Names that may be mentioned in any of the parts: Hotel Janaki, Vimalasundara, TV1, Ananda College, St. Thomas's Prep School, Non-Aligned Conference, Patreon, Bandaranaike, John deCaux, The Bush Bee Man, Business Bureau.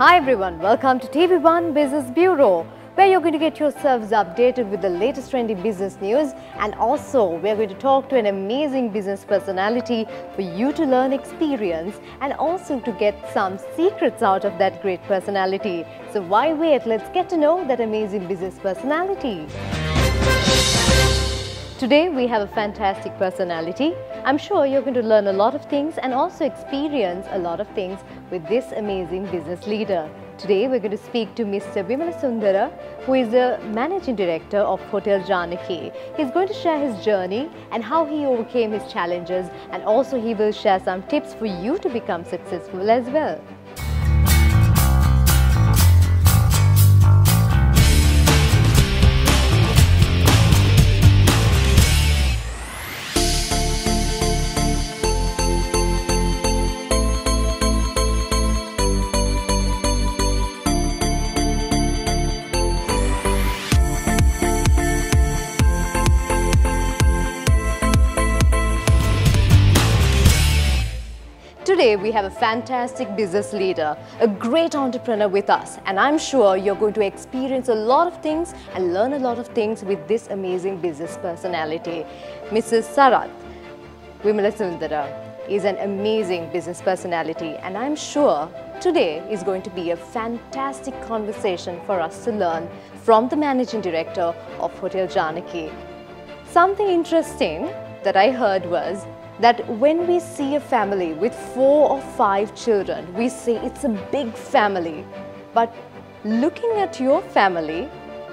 Hi everyone, welcome to TV 1 Business Bureau, where you're going to get yourselves updated with the latest trendy business news, and also we're going to talk to an amazing business personality for you to learn experience and also to get some secrets out of that great personality. So why wait, let's get to know that amazing business personality. Today we have a fantastic personality. I'm sure you're going to learn a lot of things and also experience a lot of things with this amazing business leader. Today we're going to speak to Mr. Vimalasundara, who is the Managing Director of Hotel Janaki. He's going to share his journey and how he overcame his challenges, and also he will share some tips for you to become successful as well. Today we have a fantastic business leader, a great entrepreneur with us, and I'm sure you're going to experience a lot of things and learn a lot of things with this amazing business personality. Mrs. Sarath Vimalasundara is an amazing business personality, and I'm sure today is going to be a fantastic conversation for us to learn from the Managing Director of Hotel Janaki. Something interesting that I heard was that when we see a family with 4 or 5 children, we say it's a big family. But looking at your family,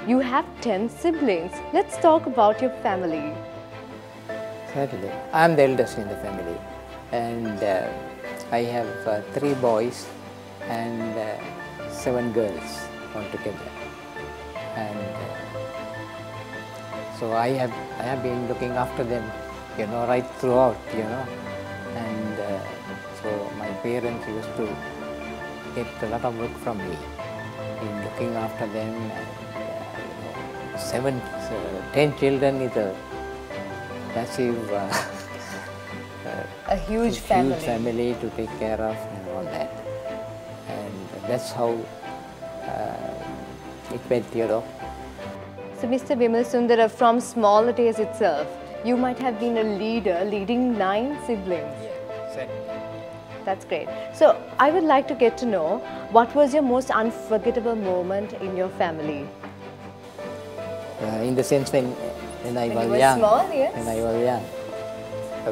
you have 10 siblings. Let's talk about your family. Certainly. I'm the eldest in the family, and I have 3 boys and 7 girls altogether. And so I have been looking after them, you know, right throughout, you know, and so my parents used to get a lot of work from me in looking after them. And, 10 children is a massive, a huge family. Huge family to take care of and all that, and that's how it went, you know. So, Mr. Vimalasundara, from small days itself, you might have been a leader, leading 9 siblings. Yeah, exactly. That's great. So, I would like to get to know, what was your most unforgettable moment in your family? In the sense when I was young,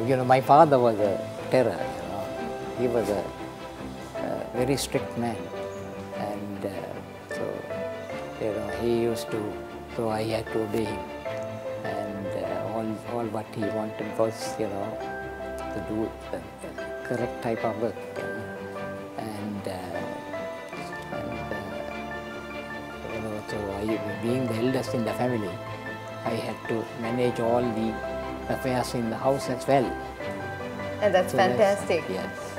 you know, my father was a terror, you know. He was a very strict man, and so, you know, he used to, so I had to obey him. All what he wanted was, you know, to do the correct type of work, you know. And, you know, so I, being the eldest in the family, I had to manage all the affairs in the house as well. And that's so fantastic. That's, yes.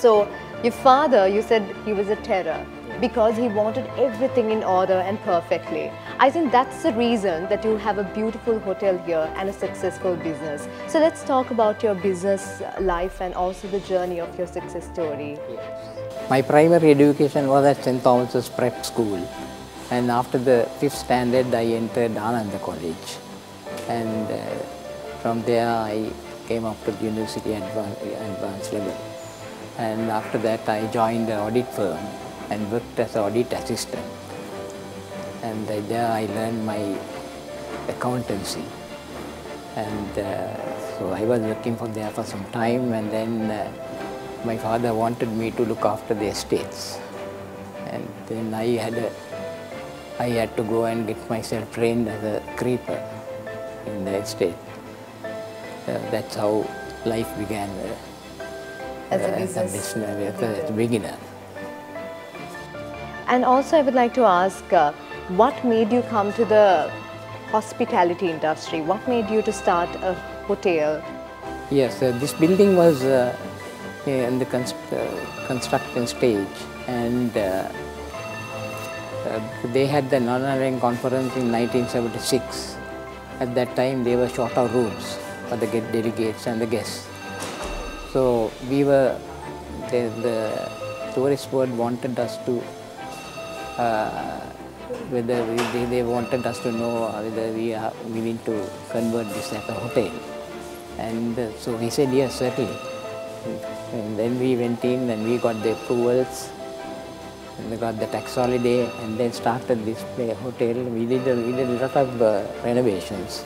So your father, you said he was a terror, because he wanted everything in order and perfectly. I think that's the reason that you have a beautiful hotel here and a successful business. So let's talk about your business life and also the journey of your success story. Yes. My primary education was at St. Thomas's Prep School, and after the 5th standard I entered Ananda College, and from there I came up to the university advanced level, and after that I joined the audit firm and worked as an audit assistant, and there I learned my accountancy, and so I was working there for some time, and then my father wanted me to look after the estates, and then I had to go and get myself trained as a creeper in the estate. That's how life began as a beginner. And also I would like to ask, what made you come to the hospitality industry? What made you to start a hotel? Yes, this building was in the construction stage, and they had the Non-Aligned Conference in 1976. At that time they were short of rooms for the delegates and the guests. So we were, the tourist board wanted us to whether they wanted us to know whether we are willing to convert this as a hotel. And so we said yes, certainly. And then we went in and we got the approvals, and we got the tax holiday, and then started this hotel. We did a lot of renovations,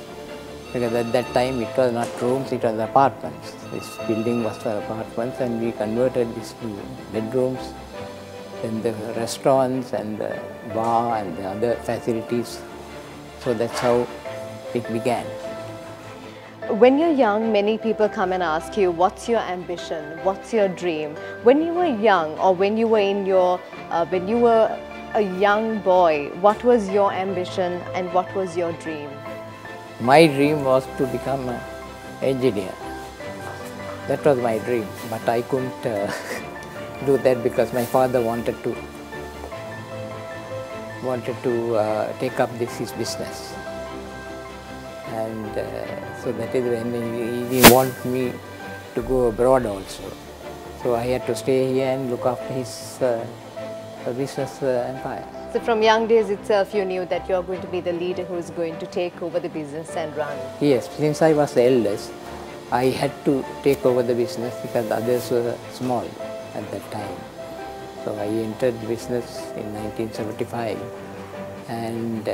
because at that time it was not rooms, it was apartments. This building was for apartments, and we converted this to bedrooms, and the restaurants and the bar and the other facilities. So that's how it began. When you're young, many people come and ask you, what's your ambition? What's your dream? When you were young, or when you were when you were a young boy, what was your ambition and what was your dream? My dream was to become an engineer. That was my dream, but I couldn't do that because my father wanted to take up his business. And so that is when he wanted me to go abroad also. So I had to stay here and look after his business empire. So from young days itself, you knew that you are going to be the leader who is going to take over the business and run. Yes, since I was the eldest, I had to take over the business because the others were small at that time. So I entered business in 1975 and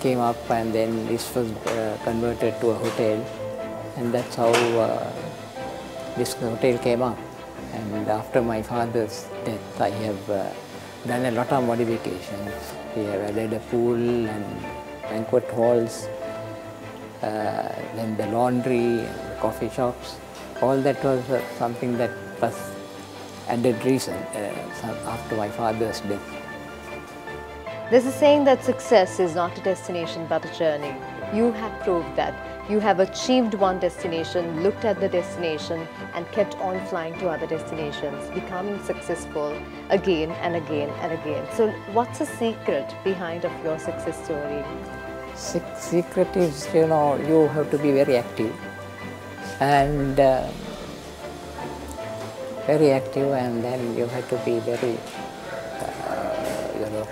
came up, and then this was converted to a hotel, and that's how this hotel came up. And after my father's death, I have done a lot of modifications. We have added a pool and banquet halls, then the laundry and the coffee shops. All that was something that was added recent after my father's death. This is saying that success is not a destination but a journey. You have proved that. You have achieved one destination, looked at the destination and kept on flying to other destinations, becoming successful again and again and again. So what's the secret behind of your success story? Secret is, you know, you have to be very active. And then you have to be very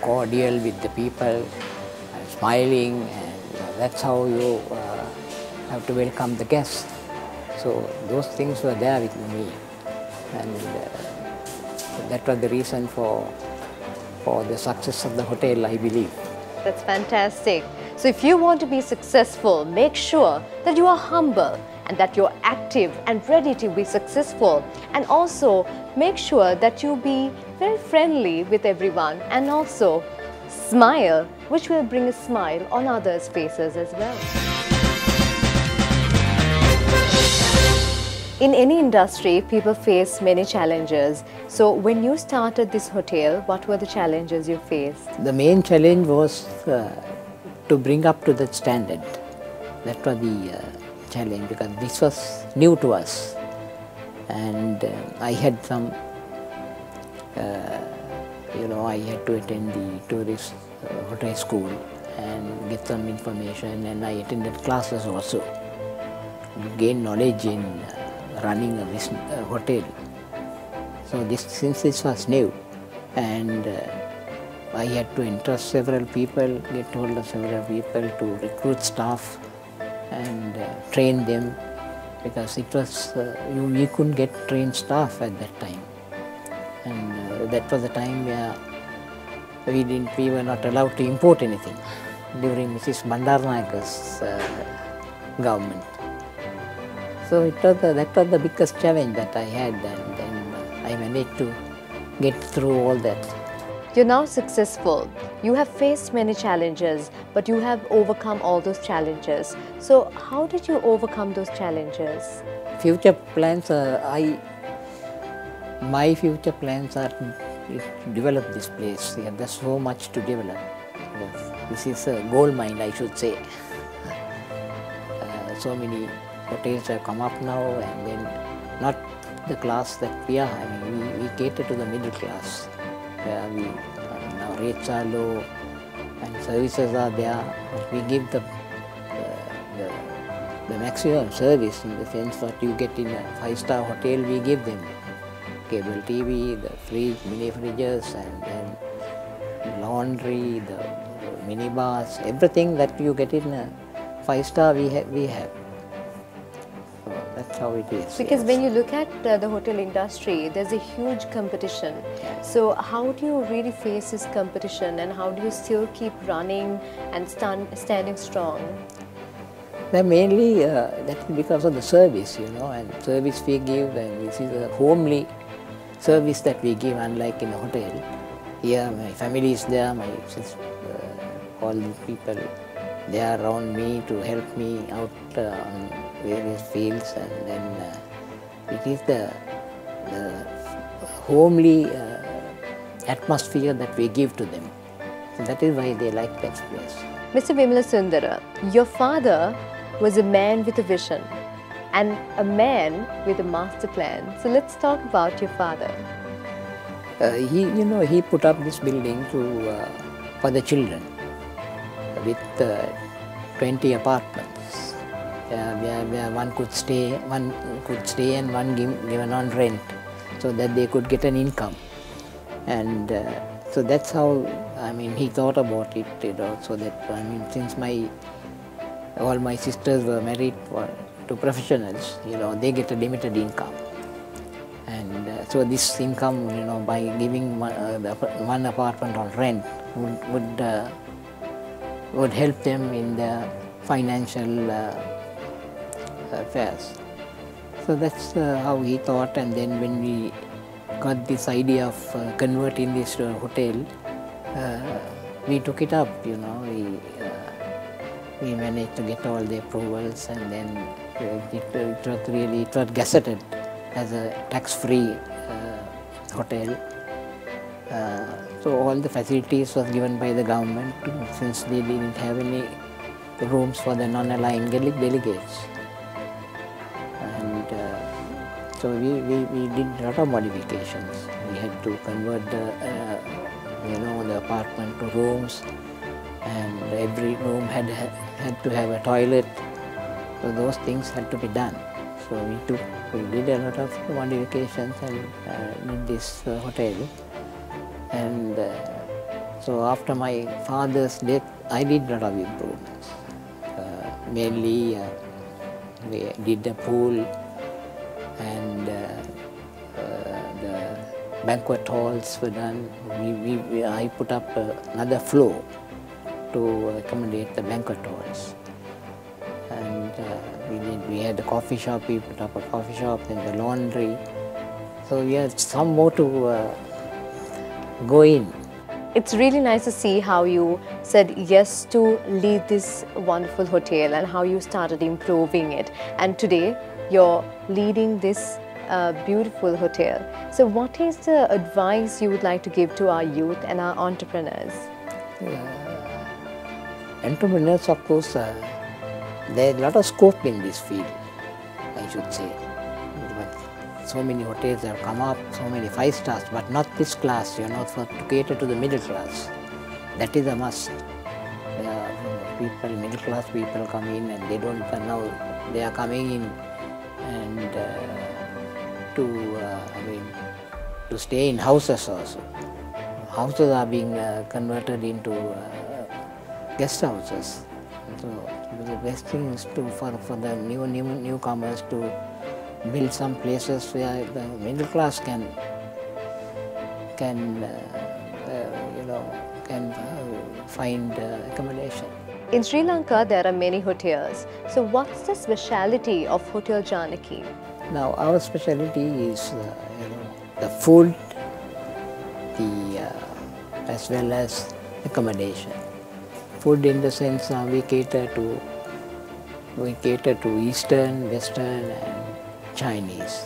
cordial with the people, and smiling, and that's how you have to welcome the guests. So those things were there with me, and that was the reason for the success of the hotel, I believe. That's fantastic. So if you want to be successful, make sure that you are humble and that you're active and ready to be successful, and also make sure that you be very friendly with everyone and also smile, which will bring a smile on others' faces as well. In any industry, people face many challenges. So when you started this hotel, what were the challenges you faced? The main challenge was to bring up to that standard. That was the challenge, because this was new to us, and I had some I had to attend the tourist hotel school and get some information, and I attended classes also. You gain knowledge in running a business, hotel. So since this was new, and I had to interest several people, get hold of several people to recruit staff and train them, because it was we couldn't get trained staff at that time, and that was the time where we were not allowed to import anything during Mrs. Bandaranaike's government. So it was that was the biggest challenge that I had, and then I managed to get through all that. You're now successful. You have faced many challenges, but you have overcome all those challenges. So how did you overcome those challenges? Future plans, my future plans are to develop this place. Yeah, there's so much to develop. This is a gold mine, I should say. So many hotels have come up now, and then not the class that we are having. We cater to the middle class. Where our rates are low and services are there, but we give the maximum service, in the sense that you get in a 5-star hotel, we give them cable TV, the fridge, mini fridges, and then laundry, the minibars, everything that you get in a five-star we have. That's how it is. Because yes. When you look at the hotel industry, there's a huge competition. Yeah. So how do you really face this competition and how do you still keep running and standing strong? Mainly that's because of the service, you know, and service we give, and this is a homely service that we give, unlike in the hotel. Here my family is there, my sister, all the people, they are around me to help me out on various fields, and then it is the homely atmosphere that we give to them. So that is why they like that place. Mr. Vimalasundara, your father was a man with a vision and a man with a master plan. So let's talk about your father. He put up this building for the children with 20 apartments where one could stay and one given on rent, so that they could get an income. And so that's how, I mean, he thought about it, you know, so that, I mean, since all my sisters were married to professionals, you know, they get a limited income. And so this income, you know, by giving one apartment on rent would help them in their financial affairs. So that's how he thought. And then when we got this idea of converting this to a hotel, we took it up, you know, we managed to get all the approvals, and then it was gazetted as a tax-free hotel. So all the facilities was given by the government, since they didn't have any rooms for the non-aligned delegates. And so we did a lot of modifications. We had to convert the apartment to rooms, and every room had to have a toilet. So those things had to be done. So we did a lot of modifications and did this hotel. And so after my father's death, I did a lot of improvements. Mainly we did the pool and the banquet halls were done. I put up another floor to accommodate the banquet halls. And we had a coffee shop, we put up a coffee shop, and the laundry. So we had some more to go in. It's really nice to see how you said yes to lead this wonderful hotel and how you started improving it. And today you're leading this beautiful hotel. So what is the advice you would like to give to our youth and our entrepreneurs? Entrepreneurs, of course, there's a lot of scope in this field, I should say. So many hotels have come up, so many five stars, but not this class, you know, to cater to the middle class. That is a must. Middle class people come in, and they don't now, they are coming in and to stay in houses also. Houses are being converted into guest houses. So the best thing is for the newcomers to build some places where the middle class can find accommodation. In Sri Lanka, there are many hotels. So what's the speciality of Hotel Janaki? Now our speciality is the food, as well as accommodation. Food in the sense we cater to Eastern, Western, and Chinese.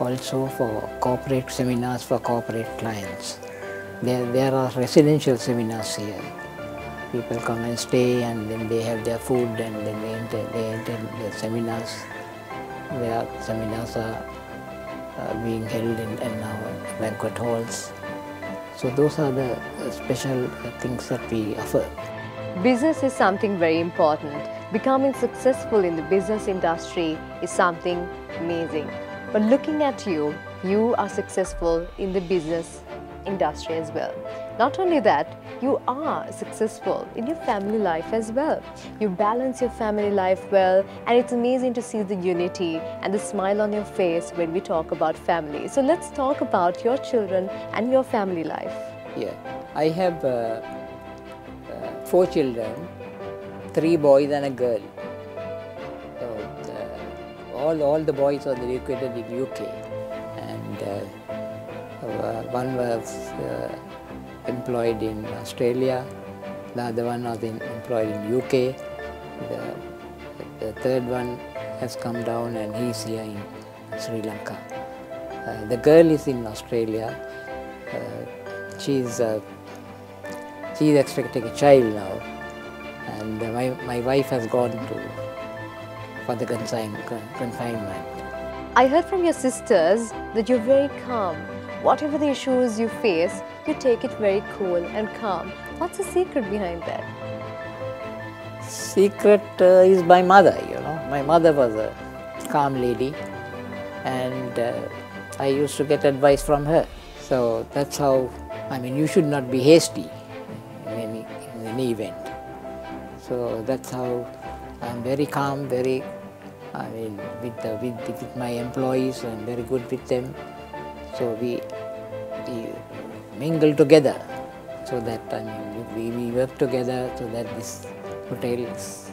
Also for corporate seminars for corporate clients. There are residential seminars here. People come and stay, and then they have their food, and then they enter the seminars. Their seminars are being held in our banquet halls. So those are the special things that we offer. Business is something very important. Becoming successful in the business industry is something amazing. But looking at you, you are successful in the business industry as well. Not only that, you are successful in your family life as well. You balance your family life well, and it's amazing to see the unity and the smile on your face when we talk about family. So let's talk about your children and your family life. Yeah, I have four children, three boys and a girl. So all the boys are educated in UK, and one was employed in Australia, the other one was employed in UK, the third one has come down and he's here in Sri Lanka. The girl is in Australia, she's expecting a child now, and my wife has gone for the confinement. I heard from your sisters that you're very calm. Whatever the issues you face, you take it very cool and calm. What's the secret behind that? Secret is my mother, you know. My mother was a calm lady, and I used to get advice from her. So that's how, I mean, you should not be hasty in any event. So that's how I'm very calm, very, I mean, with my employees, I'm very good with them. So we mingle together, so that, I mean, we work together so that this hotel is.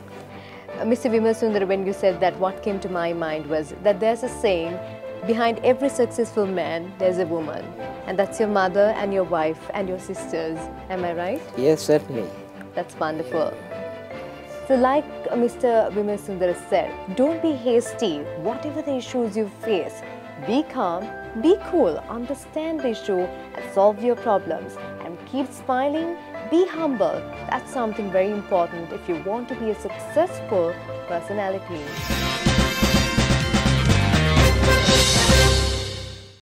Mr. Vimalasundara, when you said that, what came to my mind was that there's a saying, behind every successful man, there's a woman. And that's your mother and your wife and your sisters. Am I right? Yes, certainly. That's wonderful. So like Mr. Vimalasundara said, don't be hasty. Whatever the issues you face, be calm, be cool, understand the issue and solve your problems. And keep smiling, be humble. That's something very important if you want to be a successful personality.